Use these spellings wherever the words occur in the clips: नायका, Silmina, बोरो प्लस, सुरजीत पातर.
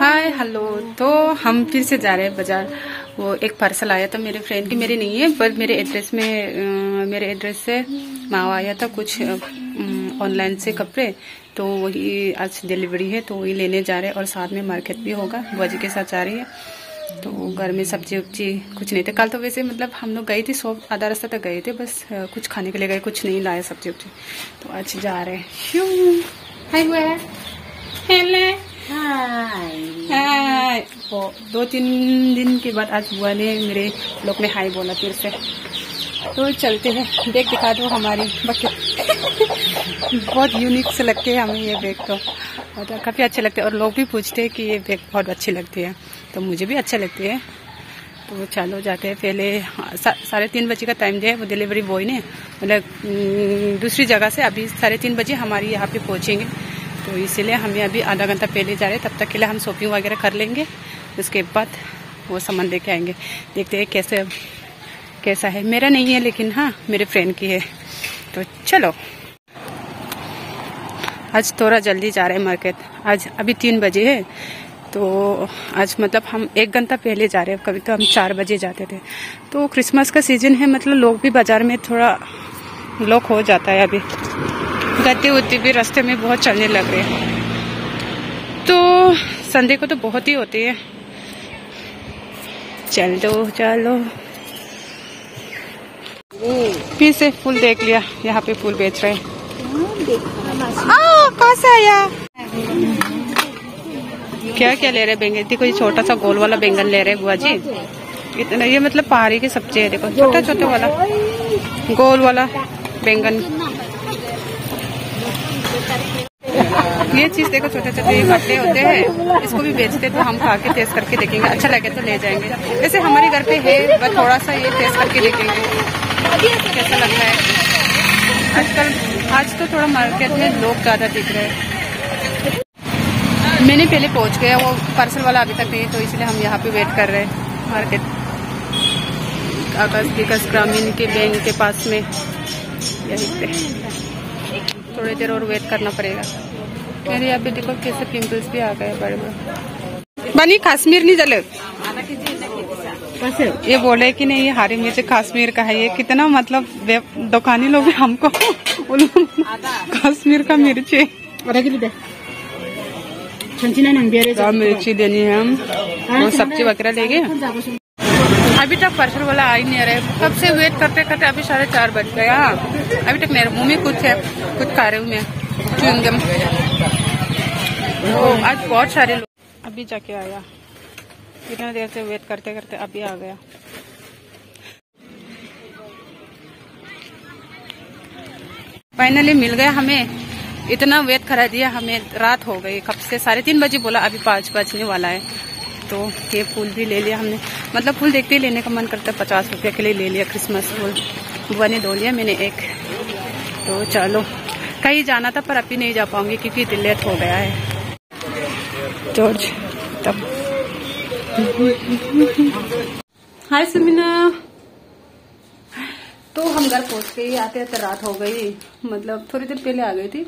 Hi hello. तो हम फिर से जा रहे हैं बाज़ार। वो एक पार्सल आया था मेरे फ्रेंड की, मेरी नहीं है पर मेरे एड्रेस में, मेरे एड्रेस से मावा आया था कुछ ऑनलाइन से कपड़े, तो वही आज डिलीवरी है तो वही लेने जा रहे हैं। और साथ में मार्केट भी होगा, बुआ जी के साथ जा रही है। तो घर में सब्जी उब्जी कुछ नहीं थे कल, तो वैसे मतलब हम लोग गए थे शॉप, आधा रास्ता तक गए थे, बस कुछ खाने के लिए गए, कुछ नहीं लाया सब्जी उब्जी। तो आज जा रहे हैं। हाय हाय। तो 2-3 दिन के बाद आज बुआ ने मेरे ब्लॉग में हाय बोला फिर से। तो चलते हैं, बैग दिखा दो हमारी बहुत यूनिक से लगती है हमें ये बैग तो, और काफ़ी अच्छे लगते हैं और लोग भी पूछते हैं कि ये बैग बहुत अच्छी लगती है, तो मुझे भी अच्छा लगती है। तो चलो जाते हैं। पहले 3:30 बजे का टाइम दिया है वो डिलीवरी बॉय ने, मतलब दूसरी जगह से। अभी 3:30 बजे हमारी यहाँ पर पहुँचेंगे, तो इसीलिए हमें अभी आधा घंटा पहले जा रहे हैं। तब तक के लिए हम शॉपिंग वगैरह कर लेंगे, उसके बाद वो सामान लेके आएंगे। देखते हैं कैसे कैसा है। मेरा नहीं है लेकिन हाँ मेरे फ्रेंड की है। तो चलो आज थोड़ा जल्दी जा रहे हैं मार्केट। आज अभी 3 बजे है, तो आज मतलब हम 1 घंटा पहले जा रहे हैं, कभी तो हम 4 बजे जाते थे। तो क्रिसमस का सीजन है, मतलब लोग भी बाज़ार में थोड़ा लोग हो जाता है। अभी गद्दी उद्दी भी रास्ते में बहुत चलने लग रहे हैं, तो संडे को तो बहुत ही होती है। चल दो चलो। फिर से फूल देख लिया, यहाँ पे फूल बेच रहे हैं। क्या क्या ले रहे बैंगन? देखो ये छोटा सा गोल वाला बैंगन ले रहे बुआ जी, इतना ये मतलब पहाड़ी की सब्जी है। देखो छोटा छोटा वाला गोल वाला बैंगन, ये चीज देखो छोटे छोटे गड्ढे होते हैं, इसको भी बेचते हैं। तो हम खा के टेस्ट करके देखेंगे, अच्छा लगे तो ले जाएंगे। वैसे हमारे घर पे है, बस थोड़ा सा ये टेस्ट करके देखेंगे कैसा लगता है। आजकल आज तो थोड़ा मार्केट में लोग ज्यादा दिख रहे हैं। मैंने पहले पहुंच गया, वो पार्सल वाला अभी तक नहीं, तो इसलिए हम यहाँ पे वेट कर रहे हैं। मार्केट आकाश विकास ग्रामीण के बैंक के पास में, यहीं पे थोड़ी देर और वेट करना पड़ेगा। मेरे यहाँ पे देखो कैसे पिंपल्स भी आ गए बड़े बड़े। बनी कश्मीर नहीं जले ये बोले कि नहीं ये हरी मिर्च कश्मीर का है। ये कितना मतलब दुकानी लोग हमको कश्मीर का मिर्च मिर्ची देनी है। हम और सब्जी वगैरह ले गए। अभी तक पार्सल वाला आ ही नहीं रहे, कब से वेट करते करते अभी 4:30 बज गया। अभी तक मेरे मुंह में कुछ है, कुछ खा रही हूँ मैं च्युइंगम। तो आज बहुत सारे लोग अभी जाके आया, इतना देर से वेट करते करते अभी आ गया। फाइनली मिल गया हमें, इतना वेट करा दिया हमें। रात हो गई कब से, 3:30 बजे बोला, अभी 5 बजने वाला है। तो ये फूल भी ले लिया हमने, मतलब फूल देखते ही लेने का मन करता है। 50 रुपये के लिए ले लिया क्रिसमस फूल, बुआ ने 2 लिया, मैंने 1। तो चलो कहीं जाना था पर अभी नहीं जा पाऊंगी क्योंकि लेट हो गया है। जॉर्ज तब हाय सिमिना। तो हम घर पहुँच के आते आते रात हो गई, मतलब थोड़ी देर पहले आ गई थी।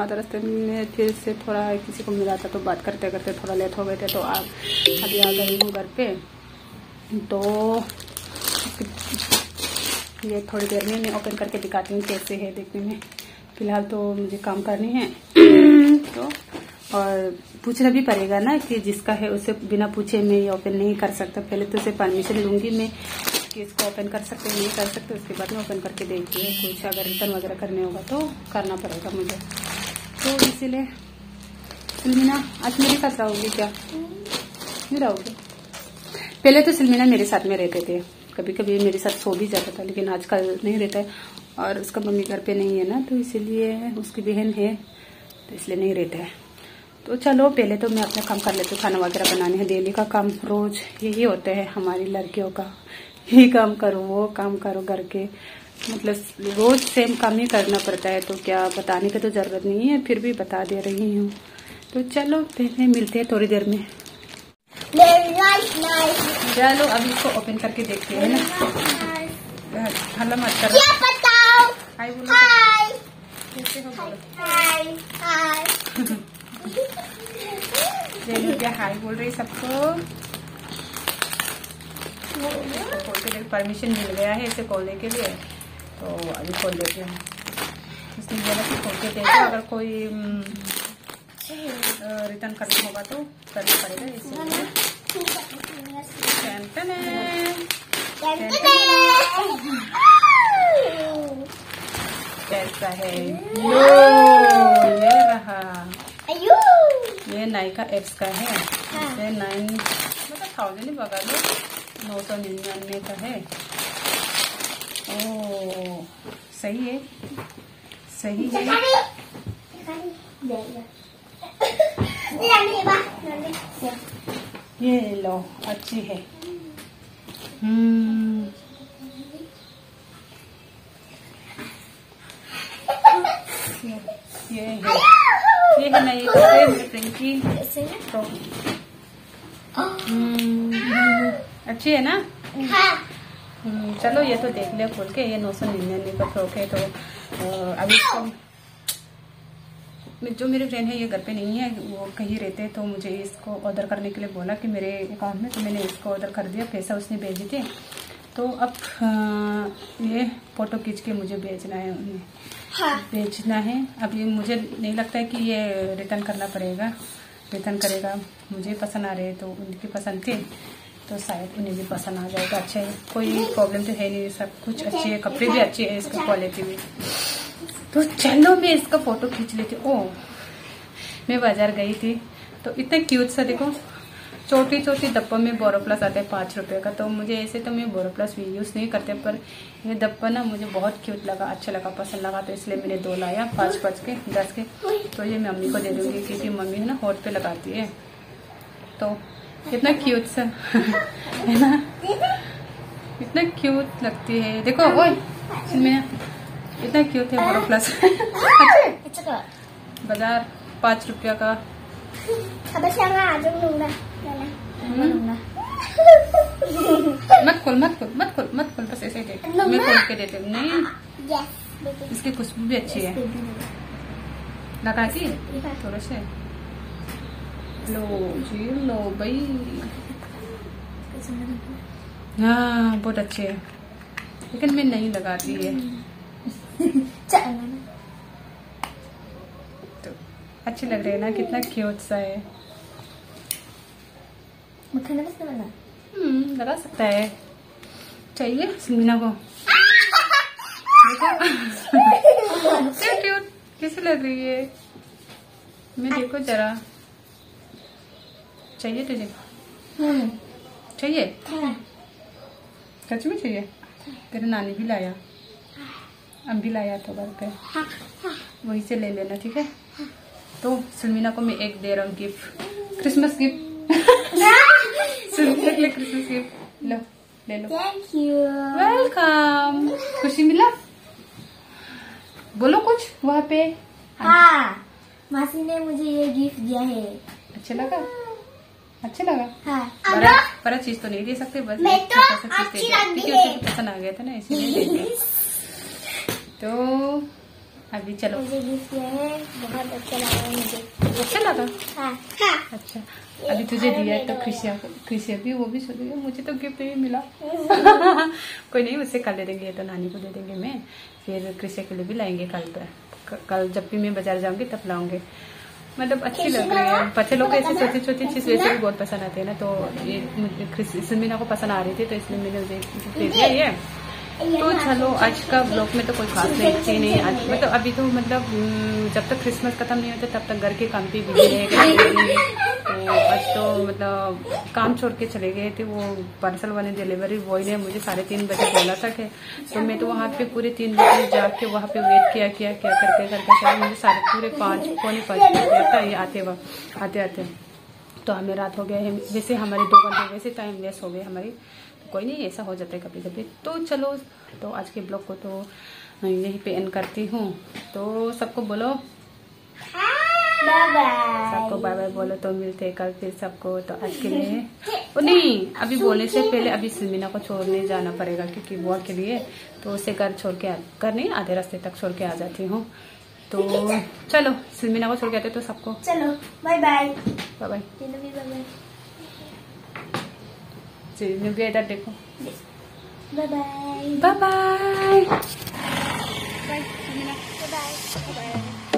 आधा रास्ते में फिर से थोड़ा किसी को मिला था, तो बात करते करते थोड़ा लेट हो गए थे। तो आप अभी आ गई हूँ घर पे, तो ये थोड़ी देर में मैं ओपन करके दिखाती हूँ कैसे है देखने में। फिलहाल तो मुझे काम करनी है तो, और पूछना भी पड़ेगा ना कि जिसका है उससे बिना पूछे मैं ये ओपन नहीं कर सकता। पहले तो उसे परमिशन लूँगी मैं कि इसको ओपन कर सकते नहीं कर सकते, उसके बाद में ओपन करके देखती हूँ। कुछ अगर रिटर्न वगैरह करने होगा तो करना पड़ेगा मुझे। तो इसीलिए सिलमिना आज मेरे साथ रहोगी क्या? नहीं रहोगी। पहले तो सिलमिना मेरे साथ में रहते थे, कभी कभी मेरे साथ सो भी जाता था, लेकिन आजकल नहीं रहता है। और उसका मम्मी घर पे नहीं है ना, तो इसीलिए उसकी बहन है तो इसलिए नहीं रहता है। तो चलो पहले तो मैं अपना काम कर लेती हूँ, खाना वगैरह बनाने हैं। डेली का काम रोज यही होता है हमारी लड़कियों का, यही काम करो वो काम करो, घर के मतलब रोज सेम काम ही करना पड़ता है। तो क्या बताने की तो ज़रूरत नहीं है, फिर भी बता दे रही हूँ। तो चलो पहले मिलते हैं थोड़ी देर में। चलो अभी इसको ओपन करके देखते हैं ना। हल्ला मत करो। हाय बोलो। हाय। कैसे हो बोलो। हाय हाय। रेनू क्या हाय बोल रही सबको। परमिशन मिल गया है इसे खोलने के लिए, तो अभी खोल देती हूँ। इसलिए ज़रा से खोल के देखो, अगर कोई रिटर्न करना होगा तो करना पड़ेगा। कैसा है ये रहा, ये नायका एप्स का है। ये 9,000 ही बगा दो, 999 का है। ओ सही है, सही है। ये लो, अच्छी है। ये है, ये है ना, ये मेरे फ्रेंड की टॉप। अच्छी है ना। चलो ये तो देख लिया खोल के। ये 999 का फ्रॉक है। तो अभी जो मेरे फ्रेंड है ये घर पे नहीं है, वो कहीं रहते हैं, तो मुझे इसको ऑर्डर करने के लिए बोला कि मेरे अकाउंट में, तो मैंने इसको ऑर्डर कर दिया। पैसा उसने भेजे थे, तो अब ये फ़ोटो खींच के मुझे भेजना है, उन्हें भेजना है। अब ये मुझे नहीं लगता है कि ये रिटर्न करना पड़ेगा, रिटर्न करेगा। मुझे पसंद आ रहे हैं, तो उनकी पसंद थी, तो शायद उन्हें भी पसंद आ जाएगा। अच्छा है, कोई प्रॉब्लम तो है नहीं, सब कुछ अच्छे है, कपड़े भी अच्छे हैं, इसकी क्वालिटी भी। तो चलो मैं इसका फोटो खींच लेती हूँ। ओ मैं बाजार गई थी, तो इतना क्यूट सा देखो, छोटी छोटी डब्बों में बोरो प्लस आता है 5 रुपये का। तो मुझे ऐसे तो मैं बोरो प्लस भी यूज़ नहीं करते, पर ये डब्बा ना मुझे बहुत क्यूट लगा, अच्छा लगा, पसंद लगा, तो इसलिए मैंने 2 लाया, 5-5 के 10 के। तो ये मम्मी को दे दूँगी, क्योंकि मम्मी ना होंठ पे लगाती है। तो इतना क्यूट सा है ना, इतना क्यूट लगती है। देखो वो इसमें इतना क्यूट है, बोरो प्लस। बाजार 5 रुपया का। मत खोल, बस ऐसे देख, मैं खोल के देती हूँ। नहीं, इसकी खुशबू भी अच्छी है, लगा के थोड़ा से। लो जी, लो भाई, हाँ बहुत अच्छे है, लेकिन मैं नहीं लगाती है। तो अच्छे लग रहे हैं ना, कितना क्यूट सा है। मखाना बस बना लगा सकता है, चाहिए सिलमिना को। देखो क्यूट कैसी लग रही है। मैं देखो जरा, चाहिए तुझे, चाहिए सच में, चाहिए। तेरे नानी भी लाया, हम भी लाया तो घर पे, वहीं से ले लेना, ठीक है। तो सिलमिना को मैं एक दे रहा हूँ gift, Christmas gift. Christmas gift लो, ले लो। Thank you, welcome. खुशी मिला, बोलो कुछ वहाँ पे। हाँ, मासी ने मुझे ये गिफ्ट दिया है, अच्छा लगा, अच्छा लगा। हाँ, बड़ा चीज तो नहीं दे सकते, बस मैं तो अच्छी लगी, क्योंकि उसे पसंद आ गया था ना, इसीलिए दे दिया। तो अभी चलो, मुझे गिफ्ट दिया है, बहुत अच्छा लगा मुझे, अच्छा लगा। हाँ। अच्छा, अभी तुझे दिया है तो खुशिया भी, वो भी सोचेगी मुझे तो गिफ्ट ही मिला। कोई नहीं, उससे कल दे देंगे, तो नानी को दे देंगे। मैं फिर खुशिया के लिए भी लाएंगे कल पर, कल जब भी मैं बाजार जाऊंगी तब लाऊंगे। मतलब अच्छी लग रही है। बच्चे लोग ऐसी छोटी छोटी चीज वैसे भी बहुत पसंद आती है ना, तो ये सिलमिना को पसंद आ रही थी, तो इसलिए मैंने उसे दे दिया ये। तो चलो, आज का ब्लॉग में तो कोई खास नहीं आज, मतलब अभी तो, मतलब जब तक क्रिसमस खत्म नहीं होता तब तक घर के काम पे बिजी रहेगा। तो आज तो मतलब काम छोड़ के चले गए थे, वो पार्सल वाले डिलीवरी बॉय ने मुझे 3:30 बजे बोला था कि, तो मैं तो वहाँ पे पूरे 3 बजे जाके वहाँ पे वेट किया करके मुझे पूरे 5, पौने 5 बज गया था ये आते। तो हमें रात हो गया है, वैसे हमारे 2 घंटे वैसे टाइम वेस्ट हो गए हमारी, कोई नहीं, ऐसा हो जाता है कभी कभी। तो चलो, तो आज के ब्लॉग को तो यहीं पे एंड करती हूँ। तो सबको बोलो बाय बाय, सबको बाय बाय बोलो। तो मिलते हैं कल फिर सबको। तो आज के लिए नहीं, अभी बोलने से पहले अभी सिलमिना को छोड़ने जाना पड़ेगा, क्योंकि वॉक के लिए, तो उसे घर छोड़ के, घर नहीं आधे रास्ते तक छोड़ के आ जाती हूँ। तो चलो सिलमिना को छोड़ के आते तो सबको। चलो बाय बाय बाय बाय। चलो भी इधर देखो bye bye bye bye bye.